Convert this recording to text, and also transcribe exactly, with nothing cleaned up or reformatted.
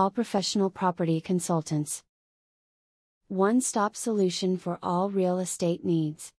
call professional property consultants. One-stop solution for all real estate needs.